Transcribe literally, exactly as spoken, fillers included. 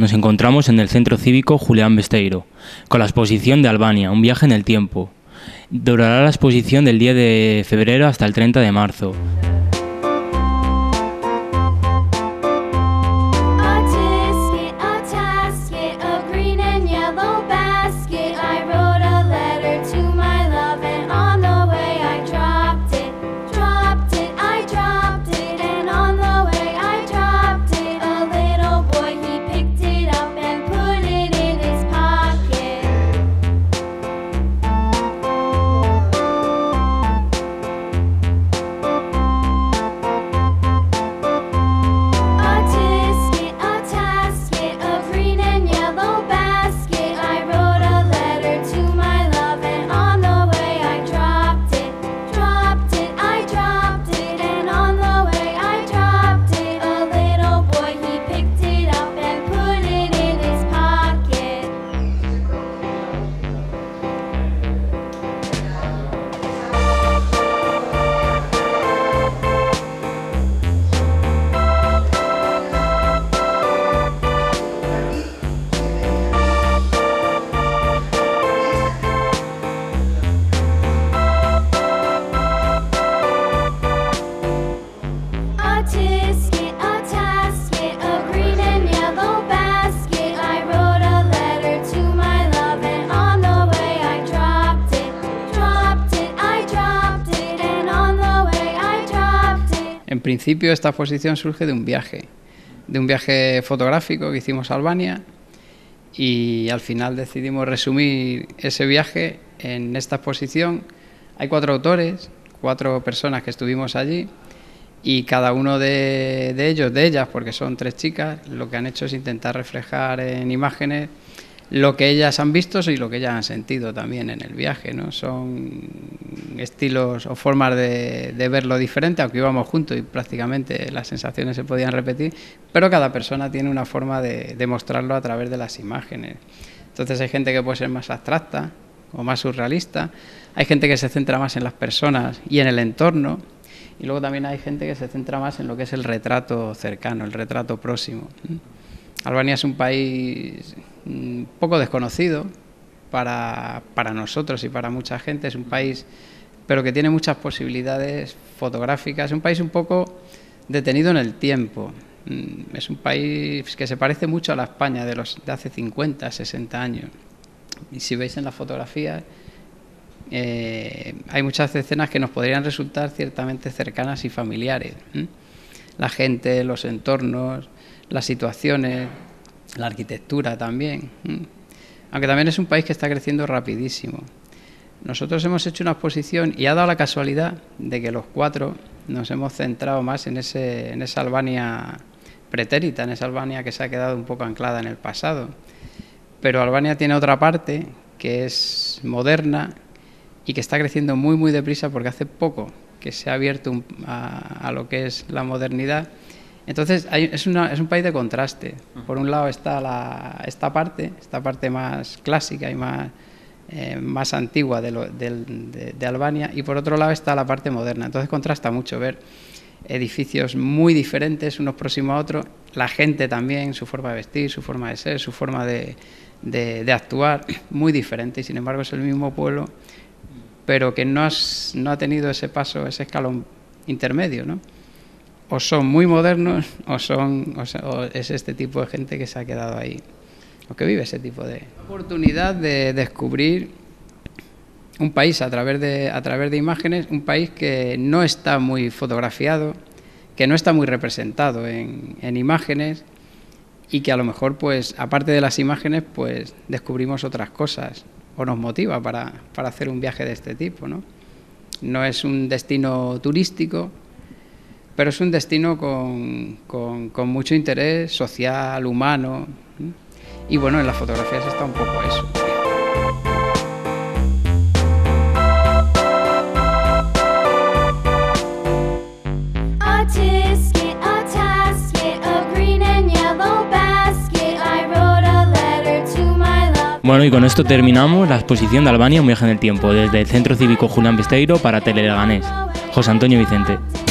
nos encontramos en el Centro Cívico Julián Besteiro, con la exposición de Albania, un viaje en el tiempo. Durará la exposición del diez de febrero hasta el treinta de marzo. En principio esta exposición surge de un viaje, de un viaje fotográfico que hicimos a Albania, y al final decidimos resumir ese viaje en esta exposición. Hay cuatro autores, cuatro personas que estuvimos allí, y cada uno de, de ellos, de ellas, porque son tres chicas, lo que han hecho es intentar reflejar en imágenes lo que ellas han visto y lo que ellas han sentido también en el viaje, ¿no? Son estilos o formas de, de verlo diferente, aunque íbamos juntos y prácticamente las sensaciones se podían repetir, pero cada persona tiene una forma de, de mostrarlo a través de las imágenes. Entonces hay gente que puede ser más abstracta o más surrealista, hay gente que se centra más en las personas y en el entorno, y luego también hay gente que se centra más en lo que es el retrato cercano, el retrato próximo. Albania es un país poco desconocido para, para nosotros y para mucha gente, es un país pero que tiene muchas posibilidades fotográficas, es un país un poco detenido en el tiempo, es un país que se parece mucho a la España de, los, de hace cincuenta, sesenta años, y si veis en las fotografías eh, hay muchas escenas que nos podrían resultar ciertamente cercanas y familiares, ¿eh? La gente, los entornos, las situaciones, la arquitectura también, aunque también es un país que está creciendo rapidísimo. Nosotros hemos hecho una exposición y ha dado la casualidad de que los cuatro nos hemos centrado más en, ese, en esa Albania pretérita, en esa Albania que se ha quedado un poco anclada en el pasado. Pero Albania tiene otra parte que es moderna y que está creciendo muy muy deprisa, porque hace poco que se ha abierto un, a, a lo que es la modernidad. Entonces hay, es, una, es un país de contraste. Por un lado está la, esta parte, esta parte más clásica y más, eh, más antigua de, lo, de, de, de Albania, y por otro lado está la parte moderna. Entonces contrasta mucho ver edificios muy diferentes unos próximos a otros, la gente también, su forma de vestir, su forma de ser, su forma de, de, de actuar, muy diferente, y sin embargo es el mismo pueblo, pero que no, has, no ha tenido ese paso, ese escalón intermedio, ¿no? O son muy modernos, o, son, o, son, o es este tipo de gente que se ha quedado ahí, o que vive ese tipo de... Oportunidad de descubrir un país a través de, a través de imágenes, un país que no está muy fotografiado, que no está muy representado en, en imágenes, y que a lo mejor, pues, aparte de las imágenes, pues descubrimos otras cosas, o nos motiva para, para hacer un viaje de este tipo, ¿no? No es un destino turístico, pero es un destino con, con, con mucho interés social, humano, y bueno, en las fotografías está un poco eso. Bueno, y con esto terminamos la exposición de Albania, un viaje en el tiempo, desde el Centro Cívico Julián Besteiro para Teleganes. José Antonio Vicente.